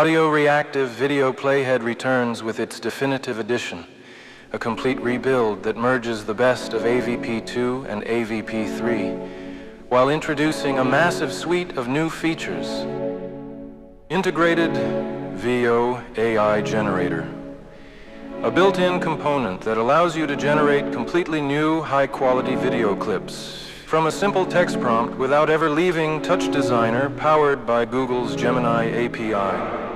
Audio Reactive Video Playhead returns with its definitive edition, a complete rebuild that merges the best of AVP2 and AVP3, while introducing a massive suite of new features. Integrated Veo AI Generator, a built-in component that allows you to generate completely new, high-quality video clips from a simple text prompt without ever leaving TouchDesigner, powered by Google's Gemini API.